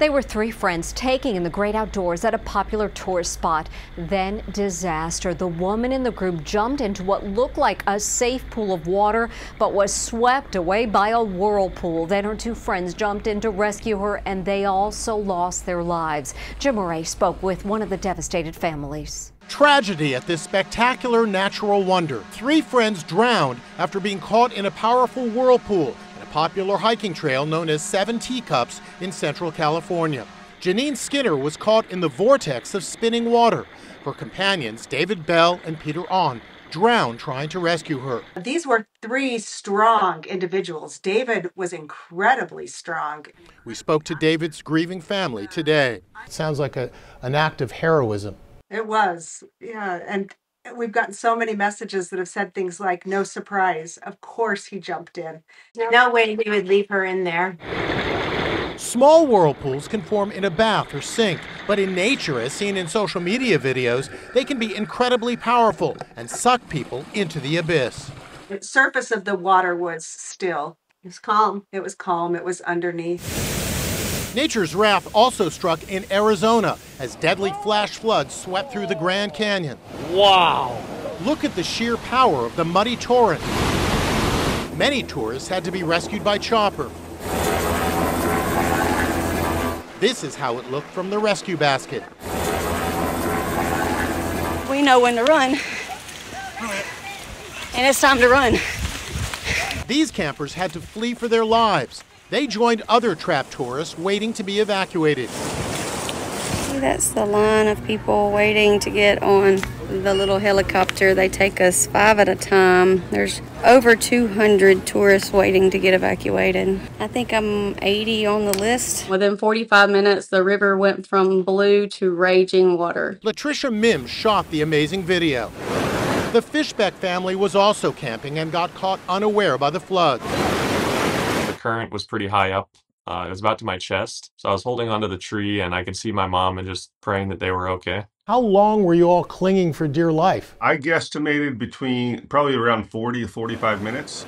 They were three friends taking in the great outdoors at a popular tourist spot. Then disaster. The woman and the group jumped into what looked like a safe pool of water, but was swept away by a whirlpool. Then her two friends jumped in to rescue her, and they also lost their lives. Jim Moret spoke with one of the devastated families. Tragedy at this spectacular natural wonder. Three friends drowned after being caught in a powerful whirlpool at a popular hiking trail known as Seven Teacups in Central California. Jeannine Skinner was caught in the vortex of spinning water. Her companions, David Bell and Peter Ahn, drowned trying to rescue her. These were three strong individuals. David was incredibly strong. We spoke to David's grieving family today. It sounds like an act of heroism. It was, yeah, and we've gotten so many messages that have said things like, no surprise, of course he jumped in. No way we would leave her in there. Small whirlpools can form in a bath or sink, but in nature, as seen in social media videos, they can be incredibly powerful and suck people into the abyss. The surface of the water was still. It was calm. It was calm. It was underneath. Nature's wrath also struck in Arizona as deadly flash floods swept through the Grand Canyon. Wow! Look at the sheer power of the muddy torrent. Many tourists had to be rescued by chopper. This is how it looked from the rescue basket. We know when to run, and it's time to run. These campers had to flee for their lives. They joined other trapped tourists waiting to be evacuated. See, that's the line of people waiting to get on the little helicopter. They take us five at a time. There's over 200 tourists waiting to get evacuated. I think I'm 80 on the list. Within 45 minutes, the river went from blue to raging water. Latricia Mim shot the amazing video. The Fishbeck family was also camping and got caught unaware by the flood. Current was pretty high up. It was about to my chest, so I was holding onto the tree, and I could see my mom and just praying that they were okay. How long were you all clinging for dear life? I guesstimated between probably around 40 to 45 minutes.